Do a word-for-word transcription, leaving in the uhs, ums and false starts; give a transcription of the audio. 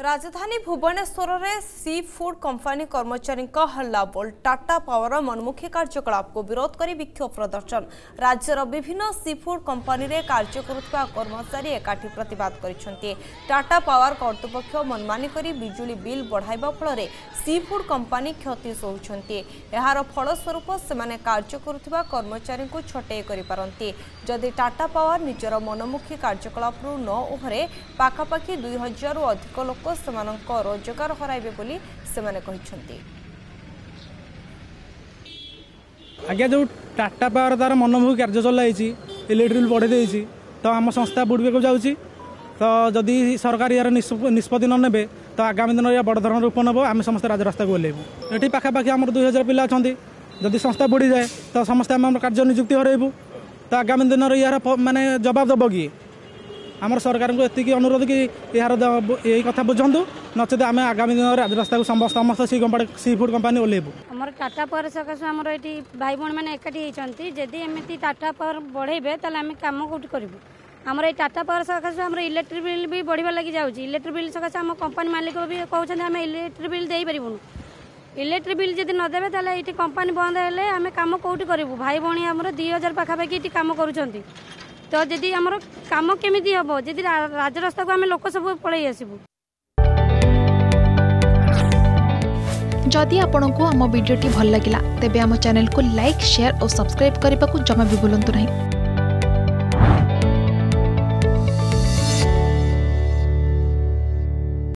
राजधानी भुवनेश्वर में सी food company कर्मचारी का हल्ला बोल। टाटा पावर मनमुखी कार्यकलाप को विरोध कर विक्षोभ प्रदर्शन। राज्यर विभिन्न सी फूड कंपानी रे कार्य करुवा कर्मचारी एकाठी प्रतिवाद करिसेंति। टाटा पावर कर्तृपक्ष मनमानी कर बिजुली बिल बढ़ाइबा फल सी फूड कंपानी क्षति सहउछंती। यार फलस्वरूप सेमाने कार्य करुवा कर्मचारी को छटई करिपारंती। जदि टाटा पावर निजर मनमुखी कार्यकलाप न ओहरे पाखापाखि दुई हजार अधिक लोक रोजगार हराइबे बोली सेमाने कहिसेंती। आज्ञा जो टाटा पावर तार मनमुखी कार्य चलई इलेक्ट्रिक बिल बढ़े देछि तो आम संस्था बुड़बे को जाउछि। तो जदि सरकार यार निष्पत्ति न नेबे तो आगामी दिन या बड़ धरण रूप नब। आम समस्त राजरास्ता को ओल्लेबु। एठी पाखापाखि आम दुई हजार पिला अच्छा। जदि संस्था बुड़ी जाए तो समस्त आम कार्य निजुक्ति हरइबु। तो आगामी दिन यार माने जवाब दब किए। आम सरकार को एति अनुरोध कि यार यही कथा बुझंतु, नचेत आम आगामी दिन राजरास्ता को समस्त सी कंपनी सी फूड कंपानी ओल्लेबू। आम टाटा पावर सकाश आम ये भाई भाई मैंने एकाठी होती। जदि एमती टाटा पावर बढ़े तो आम कम कौटी करूँ। आम ये टाटा पावर सकाश आम इलेक्ट्रिक बिल भी बढ़ा लगी जाऊँगी। इलेक्ट्रिक बिल सकाश आम कंपानी मालिक भी कहते आम इलेक्ट्रिक बिल दे पारूँ। इलेक्ट्रिक बिल जब नदेवे तो ये कंपानी बंद है आम कम कौटी करूँ। भाई भाई आम दुई हजार पाखापाखि ये कम कर। तो यदि आम कम केमी हम यदि राजरास्ता को आम लोक सब पलि आसबू। जदि आपण को आम भिडी भल लगा तेब आम चैनल को लाइक शेयर और सब्सक्राइब करने को जमा भी भूलु नहीं।